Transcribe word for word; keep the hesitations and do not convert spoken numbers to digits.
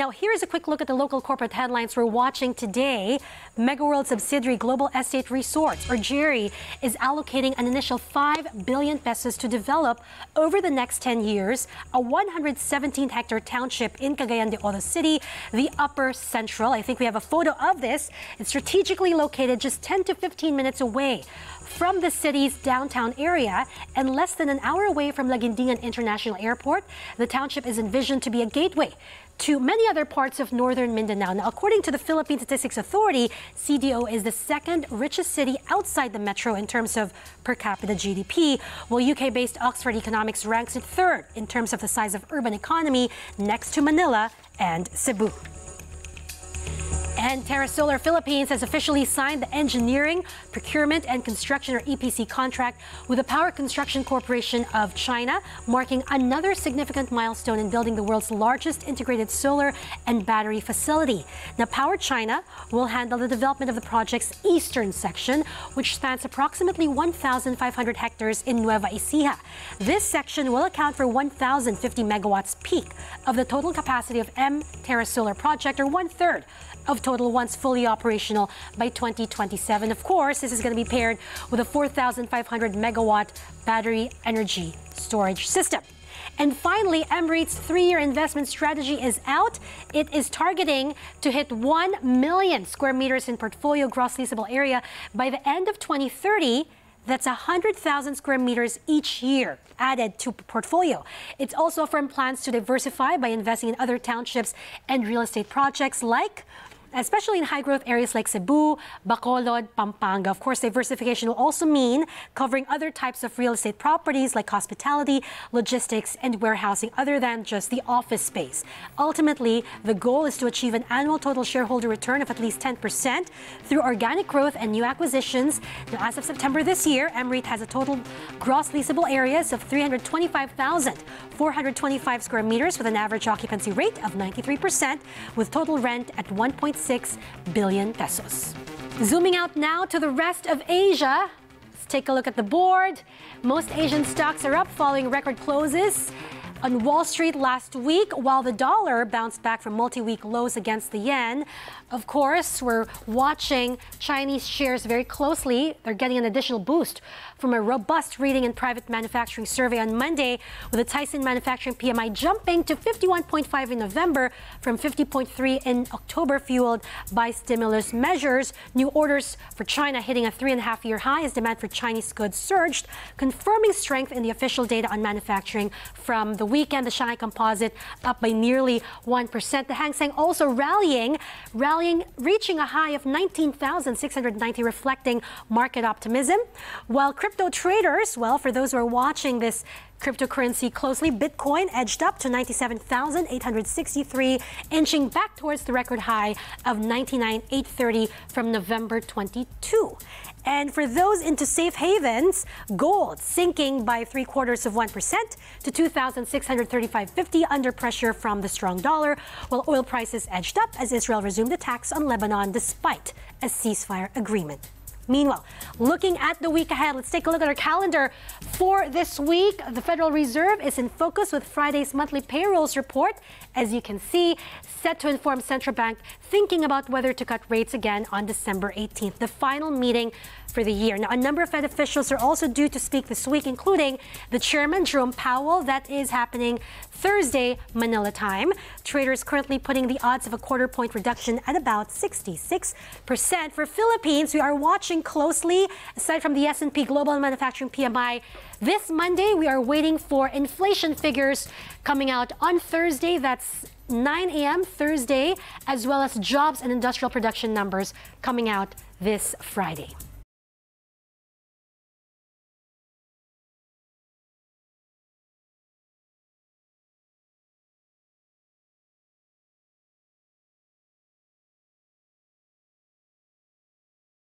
Now, here's a quick look at the local corporate headlines we're watching today. Megaworld subsidiary Global Estate Resorts, or G E R I, is allocating an initial five billion pesos to develop, over the next ten years, a one hundred seventeen hectare township in Cagayan de Oro City, the Upper Central. I think we have a photo of this. It's strategically located just ten to fifteen minutes away from the city's downtown area and less than an hour away from Laguindingan International Airport. The township is envisioned to be a gateway to many other parts of northern Mindanao. Now, according to the Philippine Statistics Authority, C D O is the second richest city outside the metro in terms of per capita G D P, while U K-based Oxford Economics ranks it third in terms of the size of urban economy, next to Manila and Cebu. And Terra Solar Philippines has officially signed the engineering, procurement, and construction, or E P C, contract with the Power Construction Corporation of China, marking another significant milestone in building the world's largest integrated solar and battery facility. Now, Power China will handle the development of the project's eastern section, which spans approximately one thousand five hundred hectares in Nueva Ecija. This section will account for one thousand fifty megawatts peak of the total capacity of M Terra Solar project, or one-third of total once fully operational by twenty twenty-seven. Of course, this is going to be paired with a four thousand five hundred megawatt battery energy storage system. And finally, MREIT's three-year investment strategy is out. It is targeting to hit one million square meters in portfolio gross leasable area by the end of twenty thirty. That's one hundred thousand square meters each year added to portfolio. It's also a firm plans to diversify by investing in other townships and real estate projects, like especially in high-growth areas like Cebu, Bacolod, Pampanga. Of course, diversification will also mean covering other types of real estate properties like hospitality, logistics, and warehousing, other than just the office space. Ultimately, the goal is to achieve an annual total shareholder return of at least ten percent through organic growth and new acquisitions. Now, as of September this year, MREIT has a total gross leasable areas of three hundred twenty-five thousand four hundred twenty-five square meters with an average occupancy rate of ninety-three percent, with total rent at one point six billion pesos. Zooming out now to the rest of Asia, let's take a look at the board. Most Asian stocks are up following record closes on Wall Street last week, while the dollar bounced back from multi-week lows against the yen. Of course, we're watching Chinese shares very closely. They're getting an additional boost from a robust reading and private manufacturing survey on Monday, with the Tyson Manufacturing P M I jumping to fifty-one point five in November from fifty point three in October, fueled by stimulus measures. New orders for China hitting a three-and-a-half-year high as demand for Chinese goods surged, confirming strength in the official data on manufacturing from the weekend. The Shanghai composite up by nearly one percent. The Hang Seng also rallying, rallying, reaching a high of nineteen thousand six hundred ninety, reflecting market optimism. While crypto traders, well, for those who are watching this cryptocurrency closely, Bitcoin edged up to ninety-seven thousand eight hundred sixty-three, inching back towards the record high of ninety-nine thousand eight hundred thirty from November twenty-two. And for those into safe havens, gold sinking by three quarters of one percent to two thousand six hundred thirty-five fifty, under pressure from the strong dollar, while oil prices edged up as Israel resumed attacks on Lebanon despite a ceasefire agreement. Meanwhile, looking at the week ahead, let's take a look at our calendar for this week. The Federal Reserve is in focus with Friday's monthly payrolls report, as you can see, set to inform central bank thinking about whether to cut rates again on December eighteenth, the final meeting for the year. Now, a number of Fed officials are also due to speak this week, including the chairman, Jerome Powell. That is happening Thursday, Manila time. Traders currently putting the odds of a quarter point reduction at about sixty-six percent. For Philippines, we are watching closely. Aside from the S and P Global Manufacturing P M I, this Monday, we are waiting for inflation figures coming out on Thursday. That's nine a m Thursday, as well as jobs and industrial production numbers coming out this Friday.